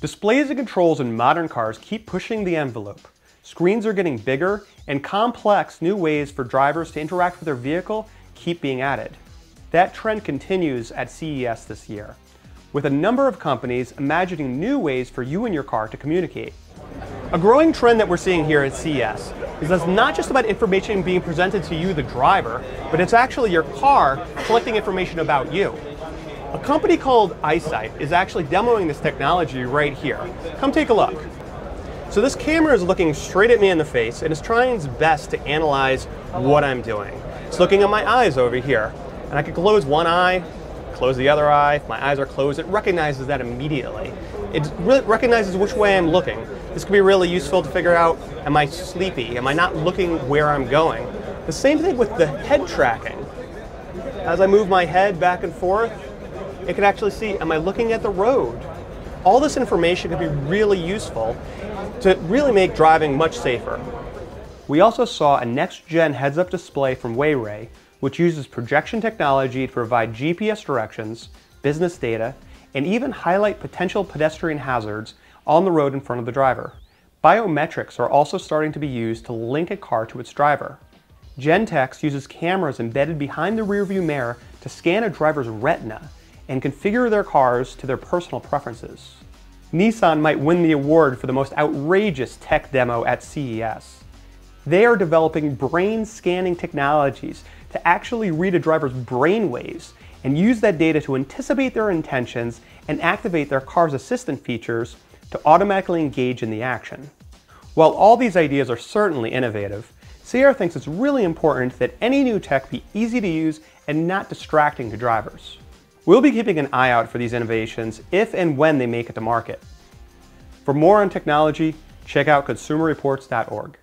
Displays and controls in modern cars keep pushing the envelope. Screens are getting bigger, and complex new ways for drivers to interact with their vehicle keep being added. That trend continues at CES this year, with a number of companies imagining new ways for you and your car to communicate. A growing trend that we're seeing here at CES is that's not just about information being presented to you, the driver, but it's actually your car collecting information about you. A company called EyeSight is actually demoing this technology right here. Come take a look. So this camera is looking straight at me in the face and is trying its best to analyze what I'm doing. It's looking at my eyes over here, and I can close one eye, close the other eye. If my eyes are closed, it recognizes that immediately. It really recognizes which way I'm looking. This can be really useful to figure out, am I sleepy? Am I not looking where I'm going? The same thing with the head tracking. As I move my head back and forth, it can actually see, am I looking at the road? All this information can be really useful to really make driving much safer. We also saw a next-gen heads-up display from WayRay, which uses projection technology to provide GPS directions, business data, and even highlight potential pedestrian hazards on the road in front of the driver. Biometrics are also starting to be used to link a car to its driver. Gentex uses cameras embedded behind the rearview mirror to scan a driver's retina and configure their cars to their personal preferences. Nissan might win the award for the most outrageous tech demo at CES. They are developing brain scanning technologies to actually read a driver's brain waves and use that data to anticipate their intentions and activate their car's assistant features to automatically engage in the action. While all these ideas are certainly innovative, CR thinks it's really important that any new tech be easy to use and not distracting to drivers. We'll be keeping an eye out for these innovations if and when they make it to market. For more on technology, check out consumerreports.org.